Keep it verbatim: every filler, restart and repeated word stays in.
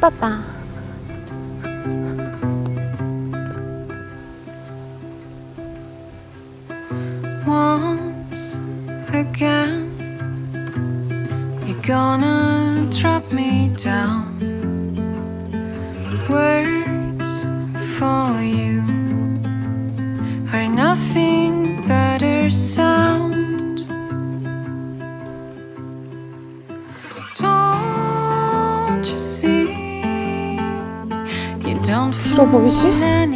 papá. Once again, you're gonna drop me down. Words for you are nothing but a sound. Что повесить?